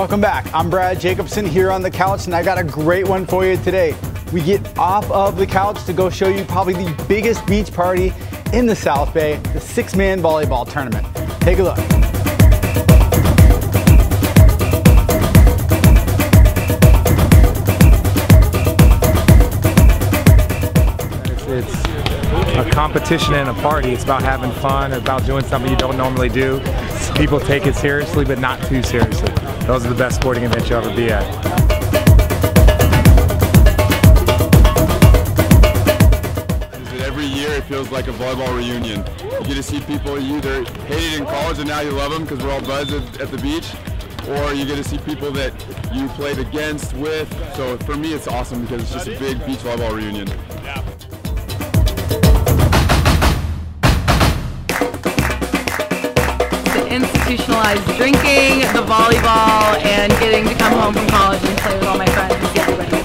Welcome back. I'm Brad Jacobson here on the couch, and I got a great one for you today. We get off of the couch to go show you probably the biggest beach party in the South Bay, the Six Man volleyball tournament. Take a look. It's a competition and a party. It's about having fun, about doing something you don't normally do. People take it seriously, but not too seriously. Those are the best sporting events you'll ever be at. Every year it feels like a volleyball reunion. You get to see people you either hated in college and now you love them because we're all buds at the beach, or you get to see people that you played against with. So for me it's awesome because it's just a big beach volleyball reunion. Yeah. Institutionalized drinking, the volleyball, and getting to come home from college and play with all my friends and see everybody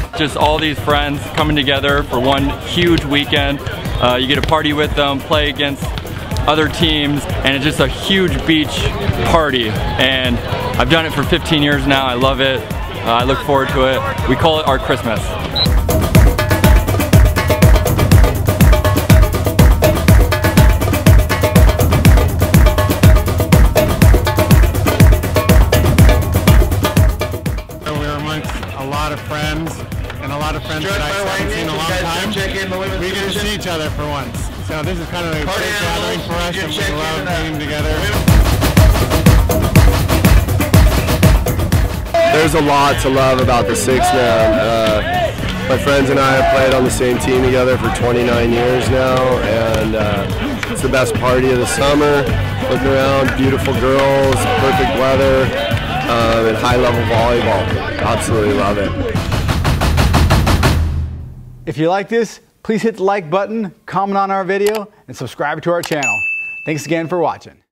again. Just all these friends coming together for one huge weekend. You get to party with them, play against other teams, and it's just a huge beach party. And I've done it for 15 years now. I love it. I look forward to it. We call it our Christmas. We get to see each other for once. So this is kind of a great gathering for us, and we love being together. There's a lot to love about the Six Man. My friends and I have played on the same team together for 29 years now, and it's the best party of the summer. Looking around, beautiful girls, perfect weather, and high-level volleyball. Absolutely love it. If you like this, please hit the like button, comment on our video, and subscribe to our channel. Thanks again for watching.